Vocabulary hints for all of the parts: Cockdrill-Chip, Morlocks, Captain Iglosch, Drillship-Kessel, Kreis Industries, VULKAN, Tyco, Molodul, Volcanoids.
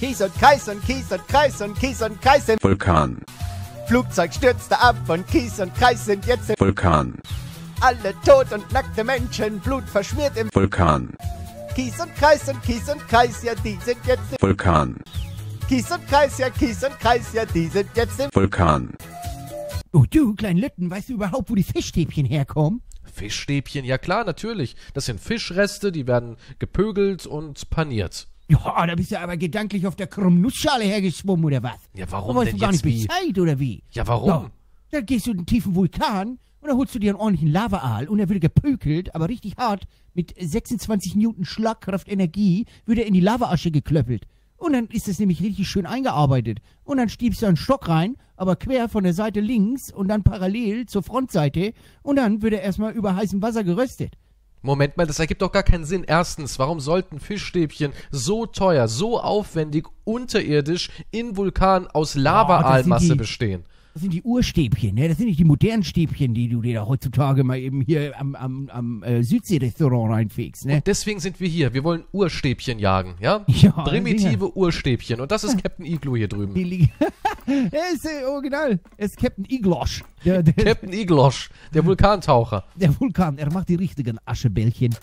Kies und Kreis und Kies und Kreis und Kies und Kreis im Vulkan. Flugzeug stürzte ab und Kies und Kreis sind jetzt im Vulkan. Alle tot und nackte Menschen, Blut verschmiert im Vulkan. Kies und Kreis und Kies und Kreis, ja, die sind jetzt im Vulkan. Kies und Kreis, ja, die sind jetzt im Vulkan. Oh du, kleinen Lütten, weißt du überhaupt, wo die Fischstäbchen herkommen? Fischstäbchen, ja klar, natürlich. Das sind Fischreste, die werden gepögelt und paniert. Ja, da bist du aber gedanklich auf der krummen Nussschale hergeschwommen, oder was? Ja, warum denn jetzt? Du weißt gar nicht Bescheid, oder wie? Ja, warum? So, dann gehst du in den tiefen Vulkan und dann holst du dir einen ordentlichen Lavaaal und er wird gepökelt, aber richtig hart, mit 26 Newton Schlagkraft Energie wird er in die Lavaasche geklöppelt. Und dann ist es nämlich richtig schön eingearbeitet. Und dann stiebst du einen Stock rein, aber quer von der Seite links und dann parallel zur Frontseite. Und dann wird er erstmal über heißem Wasser geröstet. Moment mal, das ergibt doch gar keinen Sinn. Erstens, warum sollten Fischstäbchen so teuer, so aufwendig unterirdisch in Vulkan aus Lavaalmasse bestehen? Das sind die Urstäbchen, ne? Das sind nicht die modernen Stäbchen, die du dir da heutzutage mal eben hier am Südsee-Restaurant reinfegst, ne? Und deswegen sind wir hier. Wir wollen Urstäbchen jagen, ja? Ja, primitive Urstäbchen. Und das ist Captain Iglosch hier drüben. Er ist original. Er ist Captain Iglosch. Captain Iglosch, der Vulkantaucher. Der Vulkan, er macht die richtigen Aschebällchen.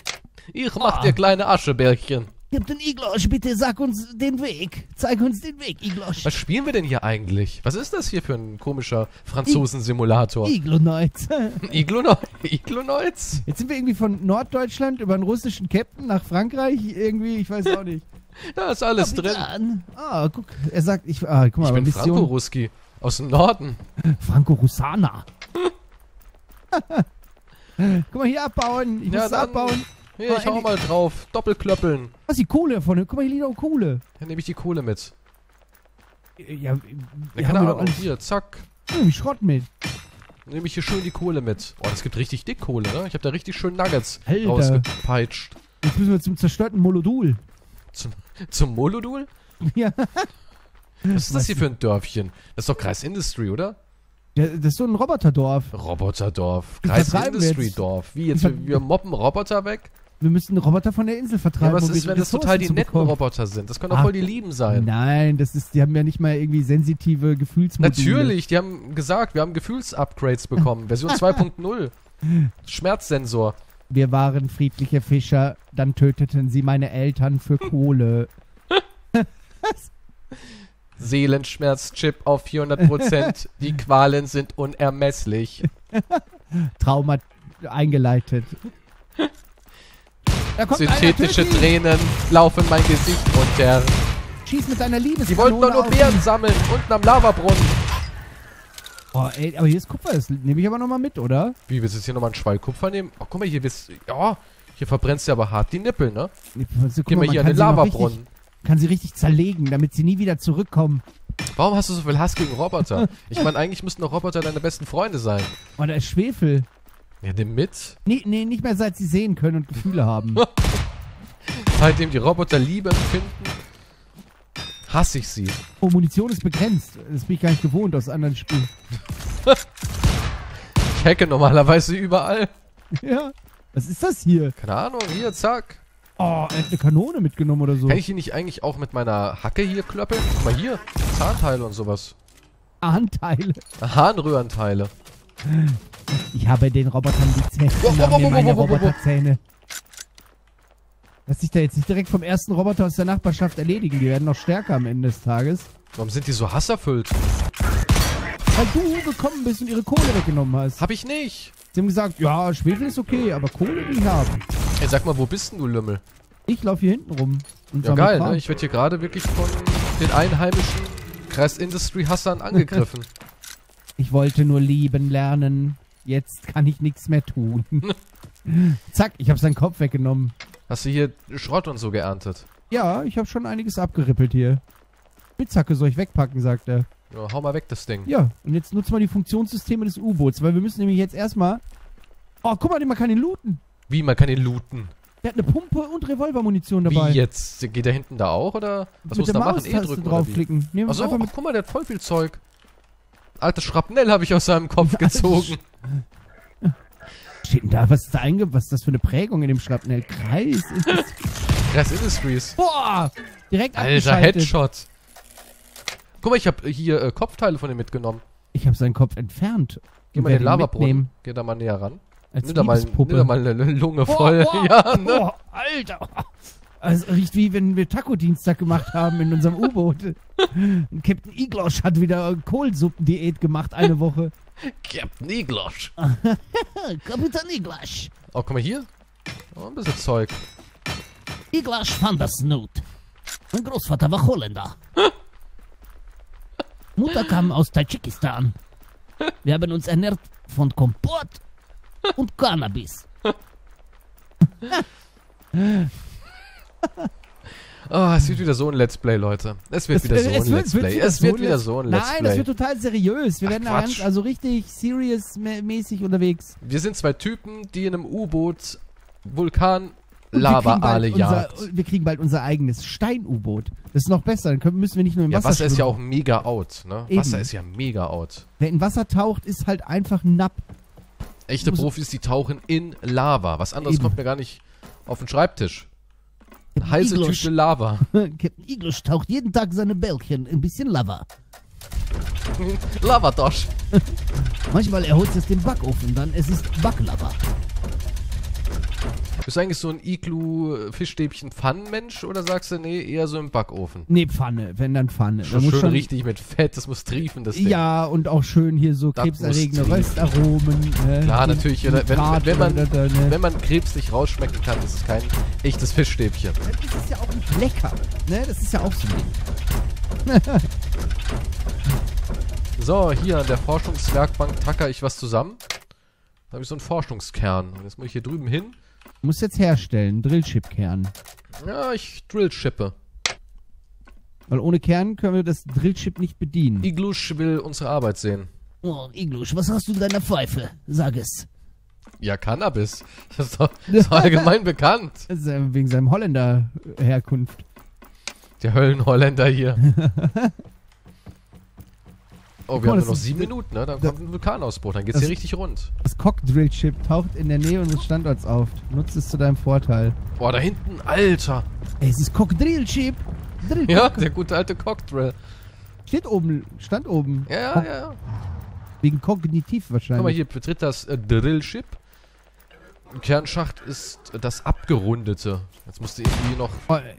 Ich mach dir kleine Aschebällchen. Captain Iglosch, bitte sag uns den Weg. Zeig uns den Weg, Iglosch. Was spielen wir denn hier eigentlich? Was ist das hier für ein komischer Franzosen-Simulator? Iglonoids. Iglonoids? Jetzt sind wir irgendwie von Norddeutschland über einen russischen Captain nach Frankreich. Irgendwie, ich weiß auch nicht. Da ist alles drin. Ah, guck, er sagt, guck mal, ich bin Franco-Ruski aus dem Norden. Franco-Russana. Guck mal, hier abbauen. Ich muss das abbauen. Hier, ich hau mal drauf. Doppelklöppeln. Was ist die Kohle vorne? Guck mal, hier liegt auch Kohle. Dann nehme ich die Kohle mit. Ja, keine Ahnung. Hier, zack. Ich nehme Schrott mit. Dann nehme ich hier schön die Kohle mit. Oh, das gibt richtig dick Kohle, ne? Ich habe da richtig schön Nuggets rausgepeitscht. Jetzt müssen wir zum zerstörten Molodul. Zum Molodul? Ja. Was ist das hier für ein Dörfchen? Das ist doch Kreis Industry, oder? Ja, das ist so ein Roboterdorf. Roboterdorf. Kreis Industry-Dorf. Wie, jetzt? Wir mobben Roboter weg? Wir müssen einen Roboter von der Insel vertreiben. Ja, was ist, wenn das total die netten Roboter sind? Das können doch voll die Lieben sein. Nein, das ist, die haben ja nicht mal irgendwie sensitive Gefühlsmodule. Natürlich, die haben gesagt, wir haben Gefühlsupgrades bekommen. Version 2.0. Schmerzsensor. Wir waren friedliche Fischer, dann töteten sie meine Eltern für Kohle. Seelenschmerzchip auf 400%. Die Qualen sind unermesslich. Trauma eingeleitet. Synthetische Tränen laufen mein Gesicht runter. Schieß mit deiner Liebeskanone. Sie wollten doch nur Beeren sammeln, unten am Lavabrunnen. Oh, ey, aber hier ist Kupfer, das nehme ich aber nochmal mit, oder? Wie, willst du jetzt hier nochmal einen Schwallkupfer nehmen? Oh, guck mal, hier bist ja, hier verbrennst du aber hart die Nippel, ne? Also, guck mal, hier an den Lavabrunnen. Kann sie richtig zerlegen, damit sie nie wieder zurückkommen. Warum hast du so viel Hass gegen Roboter? Ich meine, eigentlich müssten doch Roboter deine besten Freunde sein. Oh, da ist Schwefel. Ja, nimm mit. Nee, nicht mehr, seit sie sehen können und Gefühle haben. Seitdem die Roboter Liebe empfinden, hasse ich sie. Oh, Munition ist begrenzt. Das bin ich gar nicht gewohnt aus anderen Spielen. Ich hacke normalerweise überall. Ja, was ist das hier? Keine Ahnung, hier, zack. Oh, er hat eine Kanone mitgenommen oder so. Kann ich die nicht eigentlich auch mit meiner Hacke hier klöppeln? Guck mal hier, Zahnteile und sowas. Zahnteile? Harnröhrenteile. Ich habe den Robotern die Zähne. Roboterzähne. Lass dich da jetzt nicht direkt vom ersten Roboter aus der Nachbarschaft erledigen. Die werden noch stärker am Ende des Tages. Warum sind die so hasserfüllt? Weil du gekommen bist und ihre Kohle weggenommen hast. Hab ich nicht. Sie haben gesagt, ja, Schwefel ist okay, aber Kohle will ich haben. Ey, sag mal, wo bist denn du, Lümmel? Ich laufe hier hinten rum. Und ja, geil, ne? Ich werde hier gerade wirklich von den einheimischen Kreis Industry Hassern angegriffen. Ich wollte nur lieben lernen. Jetzt kann ich nichts mehr tun. Zack, ich habe seinen Kopf weggenommen. Hast du hier Schrott und so geerntet? Ja, ich habe schon einiges abgerippelt hier. Spitzhacke soll ich wegpacken, sagt er. Ja, hau mal weg das Ding. Ja, und jetzt nutzt mal die Funktionssysteme des U-Boots, weil wir müssen nämlich jetzt erstmal... Oh, guck mal, man kann ihn looten. Wie, man kann ihn looten? Der hat eine Pumpe und Revolvermunition dabei. Wie jetzt? Geht der hinten da auch, oder? Was muss da machen? E drücken draufklicken. Nee, achso, einfach mit... guck mal, der hat voll viel Zeug. Alter Schrapnell habe ich aus seinem Kopf gezogen. Steht denn da? Was ist das für eine Prägung in dem Schrapnell? Kreis. Kreis Industries. Boah! Direkt abgeschaltet. Alter, Headshot. Guck mal, ich habe hier Kopfteile von ihm mitgenommen. Ich habe seinen Kopf entfernt. Geh mal den Lavabrunnen. Geh da mal näher ran. Nimm da mal eine Lunge voll. Boah, ja, ne? Boah, Alter. Also riecht wie wenn wir Taco-Dienstag gemacht haben in unserem U-Boot. Captain Iglosch hat wieder Kohlsuppendiät gemacht eine Woche. Captain Iglosch. Kapitän Iglosch. Oh, guck mal hier. Oh, ein bisschen Zeug. Iglosch fand das Nut. Mein Großvater war Holländer. Mutter kam aus Tadschikistan. Wir haben uns ernährt von Kompott und Cannabis. Oh, es wird wieder so ein Let's Play, Leute. Es wird wieder so ein Let's Play. Es wird wieder so ein Let's Play. Nein, es wird total seriös. Wir werden da ganz, also richtig serious-mäßig unterwegs. Wir sind zwei Typen, die in einem U-Boot Vulkan Lava-Aale jagen. Wir kriegen bald unser eigenes Stein-U-Boot. Das ist noch besser. Dann müssen wir nicht nur im Wasser. Wasser ist ja auch mega out, ne? Eben. Wasser ist ja mega out. Wer in Wasser taucht, ist halt einfach napp. Echte Profis, die tauchen in Lava. Was anderes kommt mir gar nicht auf den Schreibtisch. Heiße Tüte Lava. Captain Iglosch taucht jeden Tag seine Bällchen ein bisschen Lava. Lavatosch. Manchmal erholt es den Backofen, dann es ist Backlava. Bist du eigentlich so ein Iglu-Fischstäbchen-Pfannenmensch oder sagst du, nee, eher so im Backofen? Nee, Pfanne, wenn dann Pfanne. Schon, muss schon richtig mit Fett, das muss triefen, das Ding. Ja, und auch schön hier so krebserregende Röstaromen. Klar, natürlich, wenn man Krebs nicht rausschmecken kann, ist es kein echtes Fischstäbchen. Das ist ja auch nicht lecker, ne? Das ist ja auch so ein Ding. So, hier an der Forschungswerkbank tacker ich was zusammen. Da habe ich so einen Forschungskern. Und jetzt muss ich hier drüben hin. Muss jetzt herstellen, Drillship-Kern. Ja, ich Drillshippe. Weil ohne Kern können wir das Drillship nicht bedienen. Iglosch will unsere Arbeit sehen. Oh, Iglosch, was hast du in deiner Pfeife? Sag es. Ja, Cannabis. Das ist doch allgemein bekannt. Das ist wegen seinem Holländer-Herkunft. Der Höllenholländer hier. Oh, wir haben nur noch 7 Minuten, ne? Dann kommt ein Vulkanausbruch, dann geht's hier richtig rund. Das Cockdrill-Chip taucht in der Nähe unseres Standorts auf. Nutzt es zu deinem Vorteil. Boah, da hinten, Alter! Ey, es ist Cockdrill-Chip! Ja, der gute alte Cockdrill. Steht oben, stand oben. Ja, ja, ja. Wegen kognitiv wahrscheinlich. Guck mal, hier betritt das Drillship. Im Kernschacht ist das Abgerundete. Jetzt musste ich irgendwie noch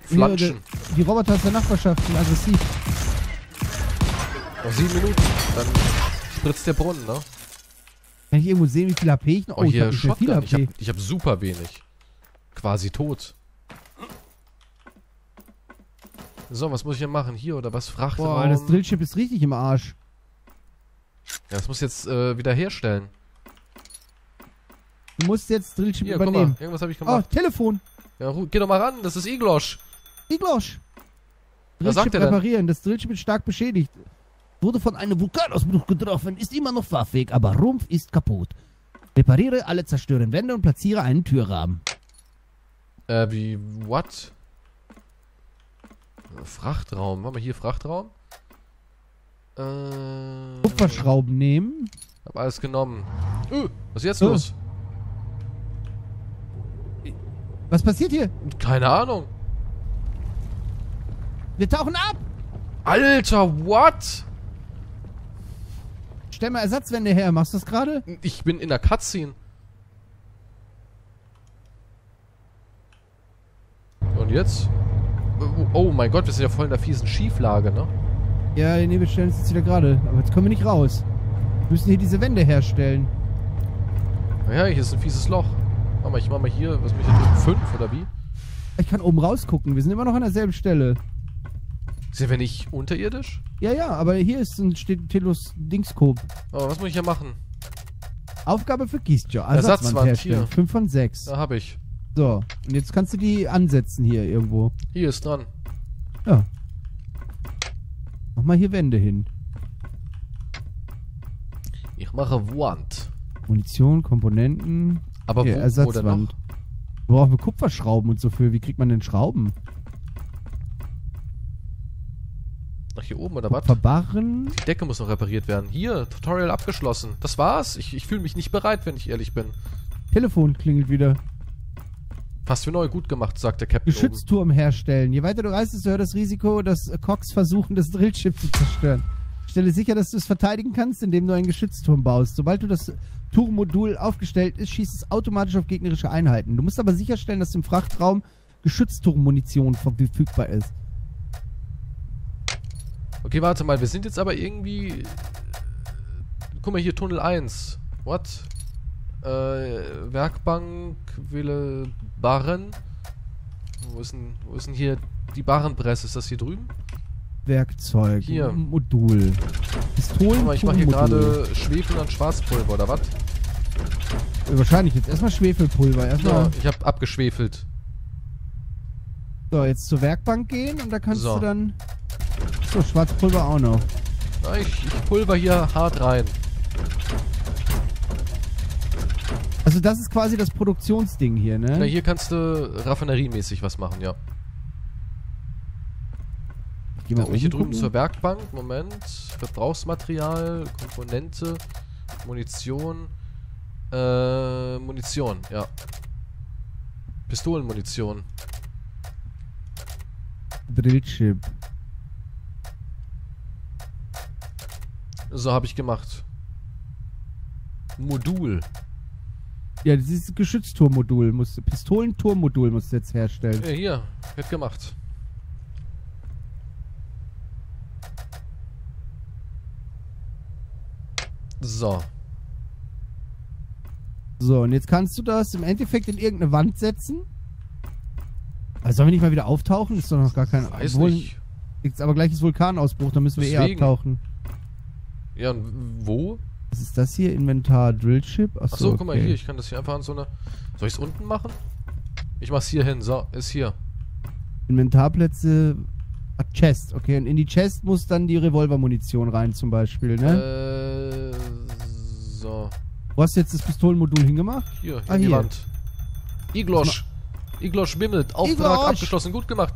flanschen. Die Roboter aus der Nachbarschaft sind aggressiv. Noch 7 Minuten, dann spritzt der Brunnen, ne? Kann ich irgendwo sehen, wie viel HP ich noch... Oh, hier Shotgun. Ich hab super wenig. Quasi tot. So, was muss ich denn machen? Hier oder was? Frachtraum? Boah, das Drillship ist richtig im Arsch. Ja, das muss jetzt wieder herstellen. Du musst jetzt Drillship hier übernehmen. Guck mal, irgendwas hab ich gemacht. Oh, Telefon! Ja, geh doch mal ran, das ist Iglosch. Iglosch! Drillship reparieren, das Drillship ist stark beschädigt. Wurde von einem Vulkanausbruch getroffen, ist immer noch fahrfähig, aber Rumpf ist kaputt. Repariere alle zerstörenden Wände und platziere einen Türrahmen. Wie, what? Frachtraum, machen wir hier Frachtraum? Kupferschrauben nehmen. Hab alles genommen. Was ist jetzt los? Was passiert hier? Keine Ahnung. Wir tauchen ab! Alter, what? Stell mal Ersatzwände her, machst du das gerade? Ich bin in der Cutscene. Und jetzt? Oh mein Gott, wir sind ja voll in der fiesen Schieflage, ne? Ja, nee, wir stellen es jetzt wieder gerade. Aber jetzt kommen wir nicht raus. Wir müssen hier diese Wände herstellen. Naja, hier ist ein fieses Loch. Ich mach mal hier, was bin ich hier? 5 oder wie? Ich kann oben rausgucken, wir sind immer noch an derselben Stelle. Sind wir nicht unterirdisch? Ja, ja, aber hier ist ein Telos Dingskop. Oh, was muss ich hier machen? Aufgabe für Giesjo. Ersatzwand herstellen. 5 von 6. Da hab ich. So, und jetzt kannst du die ansetzen hier irgendwo. Hier ist dran. Ja. Mach mal hier Wände hin. Ich mache Wand. Munition, Komponenten. Aber okay, wo, Ersatzwand. Oder noch? Wir brauchen Kupferschrauben und so viel. Wie kriegt man denn Schrauben? Hier oben oder was? Verbarren. Die Decke muss noch repariert werden. Hier, Tutorial abgeschlossen. Das war's. Ich fühle mich nicht bereit, wenn ich ehrlich bin. Telefon klingelt wieder. Fast wie neu, gut gemacht, sagt der Captain. Geschützturm herstellen. Je weiter du reist, desto höher das Risiko, dass Cox versuchen, das Drillschiff zu zerstören. Stelle sicher, dass du es verteidigen kannst, indem du einen Geschützturm baust. Sobald du das Turmmodul aufgestellt ist, schießt es automatisch auf gegnerische Einheiten. Du musst aber sicherstellen, dass im Frachtraum Geschützturmmunition verfügbar ist. Okay, warte mal. Wir sind jetzt aber irgendwie... Guck mal hier, Tunnel 1. What? Werkbank, Wille, Barren. Wo ist denn hier die Barrenpresse? Ist das hier drüben? Werkzeug, hier. Modul. Pistolen, mal, ich mache hier gerade Schwefel und Schwarzpulver, oder was? Wahrscheinlich jetzt erstmal Schwefelpulver. Erstmal. Ja, ich habe abgeschwefelt. So, jetzt zur Werkbank gehen und da kannst du dann... So, Schwarzpulver auch noch. Na, ich pulver hier hart rein. Also das ist quasi das Produktionsding hier, ne? Ja, hier kannst du raffineriemäßig was machen, ja. Geh mal hier drüben zur Werkbank. Moment. Verbrauchsmaterial, Komponente, Munition. Munition, ja. Pistolenmunition. Drillship. So, habe ich gemacht. Modul. Ja, dieses Geschützturmmodul musst du, Pistolenturmmodul musst du jetzt herstellen. Ja, hier, wird gemacht. So. So, und jetzt kannst du das im Endeffekt in irgendeine Wand setzen. Also sollen wir nicht mal wieder auftauchen? Ist doch noch gar kein... Weiß nicht. Ist aber gleich ist Vulkanausbruch, da müssen wir eh abtauchen. Ja, und wo? Was ist das hier? Inventar, Drillship? Achso, okay. Guck mal hier, ich kann das hier einfach an so einer... Soll ich es unten machen? Ich mach's hier hin, so, ist hier. Inventarplätze... Ah, Chest, okay. Und in die Chest muss dann die Revolvermunition rein zum Beispiel, ne? So. Wo hast du jetzt das Pistolenmodul hingemacht? Hier, hier, die Wand. Iglosch. Iglosch bimmelt. Auftrag abgeschlossen. Gut gemacht.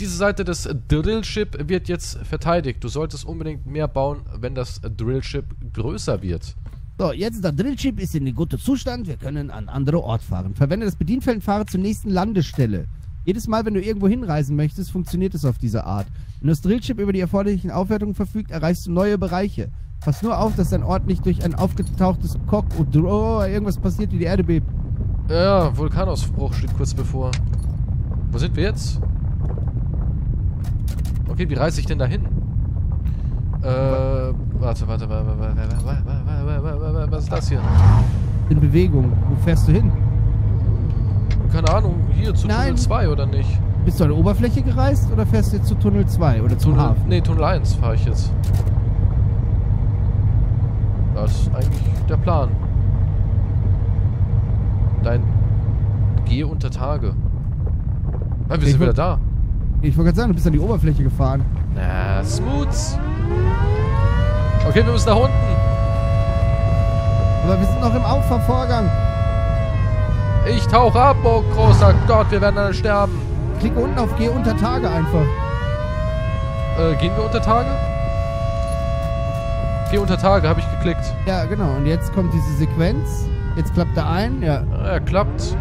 Diese Seite des Drillship wird jetzt verteidigt. Du solltest unbedingt mehr bauen, wenn das Drillship größer wird. So, jetzt der Drillship ist in gutem Zustand. Wir können an andere Ort fahren. Verwende das Bedienfeld und fahre zur nächsten Landestelle. Jedes Mal, wenn du irgendwo hinreisen möchtest, funktioniert es auf diese Art. Wenn das Drillship über die erforderlichen Aufwertungen verfügt, erreichst du neue Bereiche. Pass nur auf, dass dein Ort nicht durch ein aufgetauchtes Cock oder irgendwas passiert, wie die Erde bebt. Ja, Vulkanausbruch steht kurz bevor. Wo sind wir jetzt? Okay, wie reise ich denn da hin? Warte, was ist das hier? In Bewegung. Wo fährst du hin? Keine Ahnung, hier zu Tunnel 2 oder nicht? Bist du an der Oberfläche gereist oder fährst du jetzt zu Tunnel 2 oder zum Hafen? Ne, Tunnel 1 fahre ich jetzt. Das ist eigentlich der Plan. Dein Geh unter Tage. Nein, wir sind wieder da. Ich wollte gerade sagen, du bist an die Oberfläche gefahren. Na, smooth. Okay, wir müssen nach unten. Aber wir sind noch im Auffahrvorgang. Ich tauche ab, oh großer Gott, wir werden alle sterben. Klick unten auf Geh unter Tage einfach. Gehen wir unter Tage? Geh unter Tage, habe ich geklickt. Ja, genau. Und jetzt kommt diese Sequenz. Jetzt klappt er ein, ja. Ja, klappt.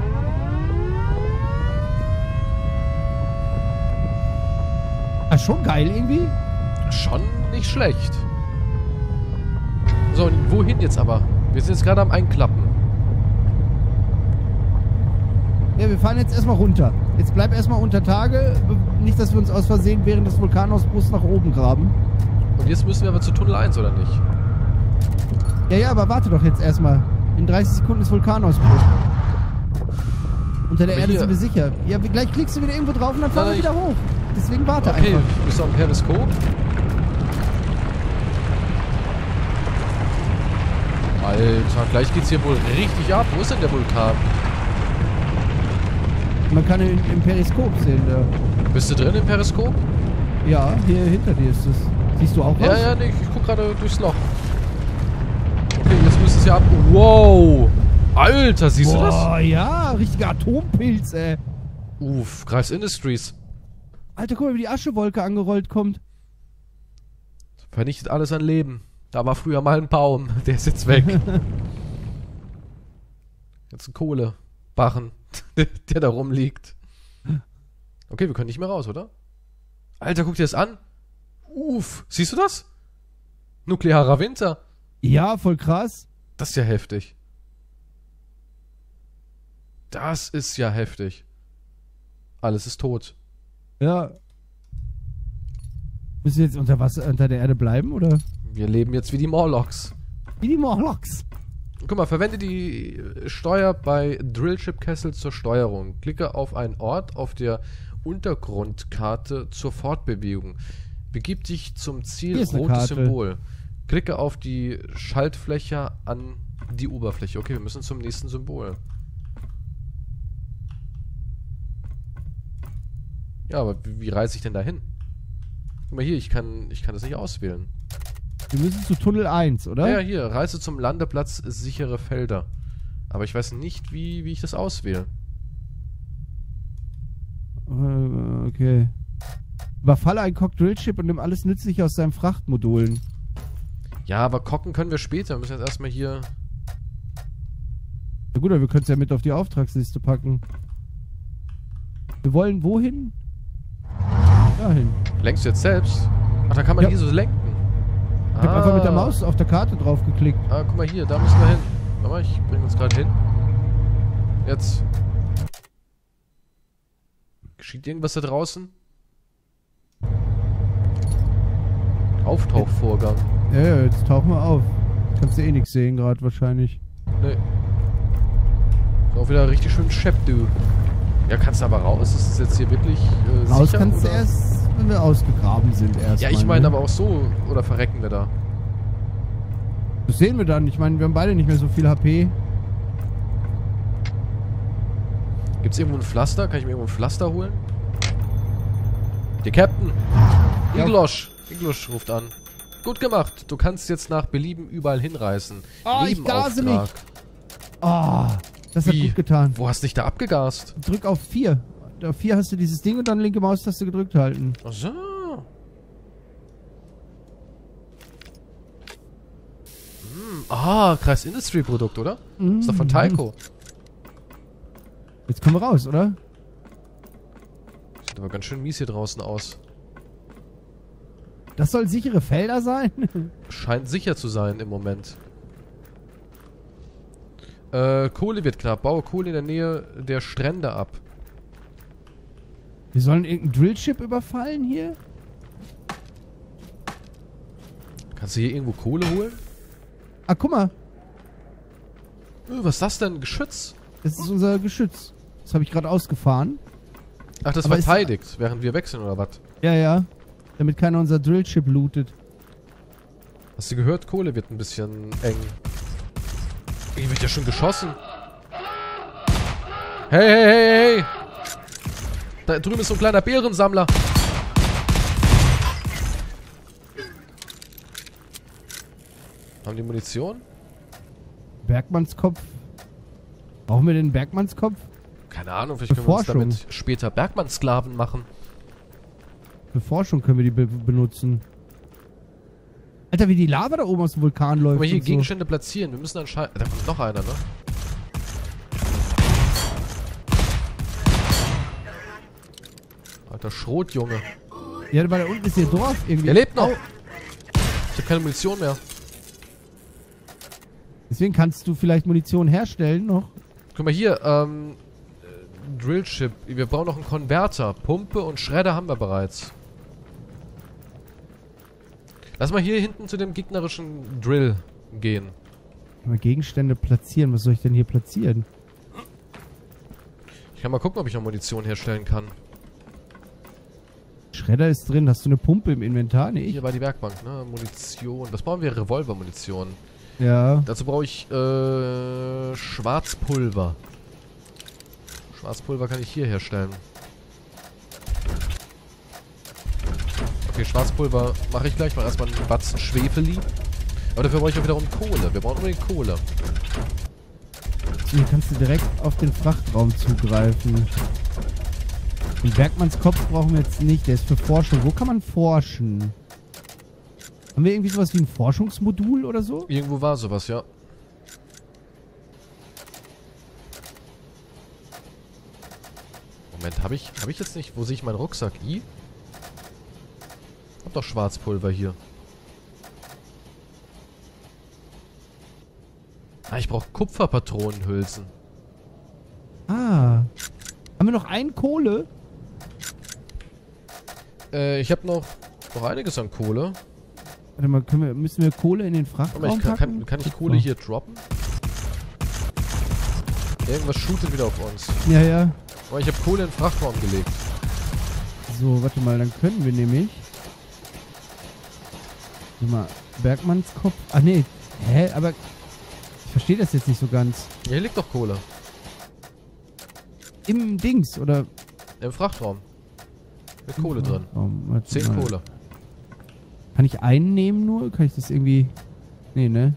Ah, schon geil irgendwie? Schon nicht schlecht. So, und wohin jetzt aber? Wir sind jetzt gerade am Einklappen. Ja, wir fahren jetzt erstmal runter. Jetzt bleib erstmal unter Tage. Nicht, dass wir uns aus Versehen während des Vulkanausbruchs nach oben graben. Und jetzt müssen wir aber zu Tunnel 1, oder nicht? Ja, ja, aber warte doch jetzt erstmal. In 30 Sekunden ist Vulkanausbruch. Unter der Erde sind wir sicher. Ja, gleich klickst du wieder irgendwo drauf und dann fahren wir wieder hoch. Deswegen warte einfach. Okay, bist du am Periskop? Alter, gleich geht's hier wohl richtig ab. Wo ist denn der Vulkan? Man kann ihn im Periskop sehen, ja. Bist du drin im Periskop? Ja, hier hinter dir ist es. Siehst du auch was? Ja, ja, nee, ich guck gerade durchs Loch. Okay, jetzt müsste es ja ab... Wow! Alter, siehst du das? Oh ja, richtiger Atompilz, ey. Uff, Kreis Industries. Alter, guck mal, wie die Aschewolke angerollt kommt. Vernichtet alles an Leben. Da war früher mal ein Baum, der ist jetzt weg. Jetzt ein Kohlebarren. der da rumliegt. Okay, wir können nicht mehr raus, oder? Alter, guck dir das an. Uff, siehst du das? Nuklearer Winter. Ja, voll krass. Das ist ja heftig. Das ist ja heftig. Alles ist tot. Ja. Müssen wir jetzt unter Wasser, unter der Erde bleiben, oder? Wir leben jetzt wie die Morlocks. Wie die Morlocks. Guck mal, verwende die Steuer bei Drillship-Kessel zur Steuerung. Klicke auf einen Ort auf der Untergrundkarte zur Fortbewegung. Begib dich zum Ziel, rotes Symbol. Klicke auf die Schaltfläche an die Oberfläche. Okay, wir müssen zum nächsten Symbol. Ja, aber wie reise ich denn da hin? Guck mal hier, ich kann das nicht auswählen. Wir müssen zu Tunnel 1, oder? Ja, hier, reise zum Landeplatz, sichere Felder. Aber ich weiß nicht, wie ich das auswähle. Okay. Überfalle ein Cockdrill-Chip und nimm alles Nützliche aus seinen Frachtmodulen. Ja, aber kocken können wir später. Wir müssen jetzt erstmal hier... Na gut, aber wir können es ja mit auf die Auftragsliste packen. Wir wollen wohin? Dahin. Lenkst du jetzt selbst? Ach, da kann man ja. Hier so lenken. Ich hab einfach mit der Maus auf der Karte drauf geklickt. Ah, guck mal hier, da müssen wir hin. Warte mal, ich bring uns gerade hin. Jetzt. Geschieht irgendwas da draußen? Auftauchvorgang. Ja, jetzt tauchen wir auf. Kannst du eh nichts sehen gerade wahrscheinlich. Nee. Ist auch wieder richtig schön schepp, du. Ja, kannst du aber raus? Ist es jetzt hier wirklich sicher? Raus kannst du erst... wenn wir ausgegraben sind erst. Ja, ich meine, ne? Aber auch so, oder verrecken wir da? Das sehen wir dann. Ich meine, wir haben beide nicht mehr so viel HP. Gibt's irgendwo ein Pflaster? Kann ich mir irgendwo ein Pflaster holen? Der Captain! Ja. Iglosch ruft an. Gut gemacht. Du kannst jetzt nach Belieben überall hinreißen. Oh, ich gase mich! Oh, das hat gut getan. Wo hast du dich da abgegast? Drück auf 4. Auf 4 hast du dieses Ding und dann linke Maustaste gedrückt halten. Ach so. Ah, Kreis Industry Produkt, oder? Mm. Ist doch von Tyco. Jetzt kommen wir raus, oder? Sieht aber ganz schön mies hier draußen aus. Das soll sichere Felder sein? Scheint sicher zu sein im Moment. Kohle wird knapp. Baue Kohle in der Nähe der Strände ab. Wir sollen irgendein Drillship überfallen hier? Kannst du hier irgendwo Kohle holen? Ah, guck mal. Was ist das denn? Geschütz? Das ist unser Geschütz. Das habe ich gerade ausgefahren. Ach, das verteidigt, während wir wechseln oder was? Ja, ja. Damit keiner unser Drillship lootet. Hast du gehört? Kohle wird ein bisschen eng. Hier wird ja schon geschossen. Hey, hey, hey, hey! Da drüben ist so ein kleiner Bärensammler. Haben die Munition? Bergmannskopf. Brauchen wir den Bergmannskopf? Keine Ahnung, vielleicht können wir uns damit später Bergmannsklaven machen. Für Forschung können wir die benutzen. Alter, wie die Lava da oben aus dem Vulkan läuft. Guck mal, hier Gegenstände platzieren. Wir müssen anscheinend... Da kommt noch einer, ne? Der Schrotjunge. Ja, weil da unten ist ihr Dorf irgendwie. Er lebt noch. Oh. Ich habe keine Munition mehr. Deswegen kannst du vielleicht Munition herstellen noch. Guck mal hier, Drillship. Wir brauchen noch einen Konverter. Pumpe und Schredder haben wir bereits. Lass mal hier hinten zu dem gegnerischen Drill gehen. Mal Gegenstände platzieren. Was soll ich denn hier platzieren? Ich kann mal gucken, ob ich noch Munition herstellen kann. Schredder ist drin. Hast du eine Pumpe im Inventar? Nee. Hier war die Werkbank, ne? Munition. Was brauchen wir? Revolvermunition. Ja. Dazu brauche ich, Schwarzpulver. Schwarzpulver kann ich hier herstellen. Okay, Schwarzpulver mache ich gleich. Mal erstmal einen Batzen Schwefeli. Aber dafür brauche ich auch wiederum Kohle. Wir brauchen unbedingt Kohle. Hier kannst du direkt auf den Frachtraum zugreifen. Den Bergmannskopf brauchen wir jetzt nicht, der ist für Forschung. Wo kann man forschen? Haben wir irgendwie sowas wie ein Forschungsmodul oder so? Irgendwo war sowas, ja. Hab ich jetzt nicht... Wo sehe ich meinen Rucksack? I? Hab doch Schwarzpulver hier. Ah, ich brauche Kupferpatronenhülsen. Ah. Haben wir noch einen Kohle? Ich habe noch einiges an Kohle. Warte mal, müssen wir Kohle in den Frachtraum packen? Kann ich Kohle hier droppen? Irgendwas shootet wieder auf uns. Ja, ja. Aber ich habe Kohle in den Frachtraum gelegt. So, warte mal, dann können wir nämlich... Warte mal, Bergmanns Kopf... Ah, nee. Hä, aber... Ich verstehe das jetzt nicht so ganz. Ja, hier liegt doch Kohle. Im Dings, oder? Im Frachtraum. Mit Kohle drin. 10 Kohle. Kann ich einen nehmen nur? Kann ich das irgendwie... Nee, ne?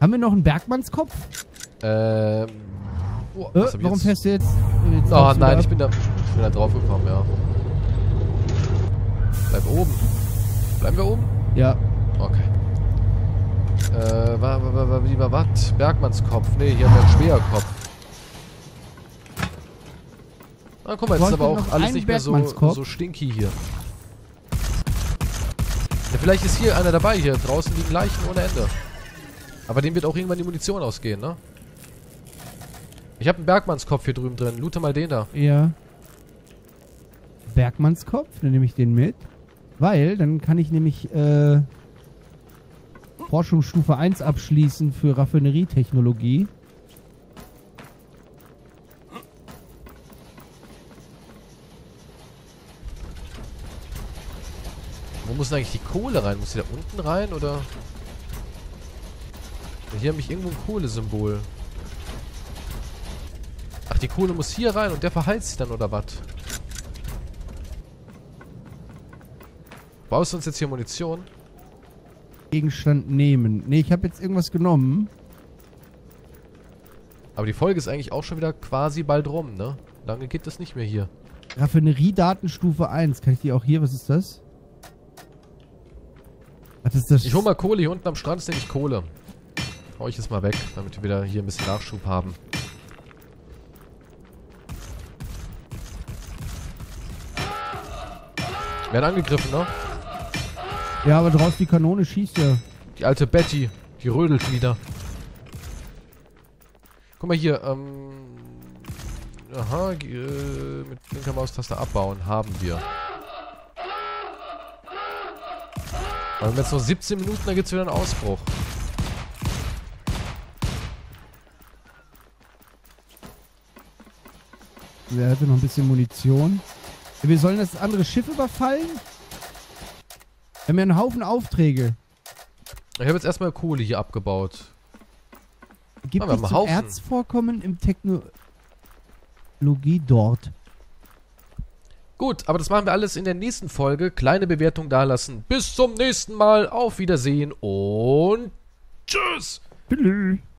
Haben wir noch einen Bergmannskopf? Warum fährst du jetzt... Oh nein, ich bin da drauf gekommen, ja. Bleib oben. Bleiben wir oben? Ja. Okay. Was? Bergmannskopf. Nee, hier haben wir einen Speerkopf. Ah, guck mal, jetzt ist aber auch alles nicht mehr so stinky hier. Ja, vielleicht ist hier einer dabei. Hier draußen liegen Leichen ohne Ende. Aber dem wird auch irgendwann die Munition ausgehen, ne? Ich habe einen Bergmannskopf hier drüben drin. Loote mal den da. Ja. Bergmannskopf? Dann nehme ich den mit. Weil, dann kann ich nämlich, Forschungsstufe 1 abschließen für Raffinerietechnologie. Wo muss denn eigentlich die Kohle rein? Muss die da unten rein, oder? Hier habe ich irgendwo ein Kohlesymbol. Ach, die Kohle muss hier rein und der verheilt sie dann, oder was? Baust du uns jetzt hier Munition? Gegenstand nehmen. Nee, ich habe jetzt irgendwas genommen. Aber die Folge ist eigentlich auch schon wieder quasi bald rum, ne? Lange geht das nicht mehr hier. Raffinerie-Datenstufe 1. Kann ich die auch hier? Was ist das? Was ist das? Ich hol mal Kohle. Hier unten am Strand ist nämlich Kohle. Hau ich jetzt mal weg, damit wir wieder hier ein bisschen Nachschub haben. Wir werden angegriffen, ne? Ja, aber draußen die Kanone schießt ja. Die alte Betty, die rödelt wieder. Guck mal hier, aha, mit linker Maustaste abbauen haben wir. Aber wir haben jetzt noch 17 Minuten, da gibt's wieder einen Ausbruch. Der hatte noch ein bisschen Munition. Wir sollen das andere Schiff überfallen? Wir haben ja einen Haufen Aufträge. Ich habe jetzt erstmal Kohle hier abgebaut. Gibt es zum Erzvorkommen im Technologie dort? Gut, aber das machen wir alles in der nächsten Folge. Kleine Bewertung dalassen. Bis zum nächsten Mal. Auf Wiedersehen und tschüss. Tschüss.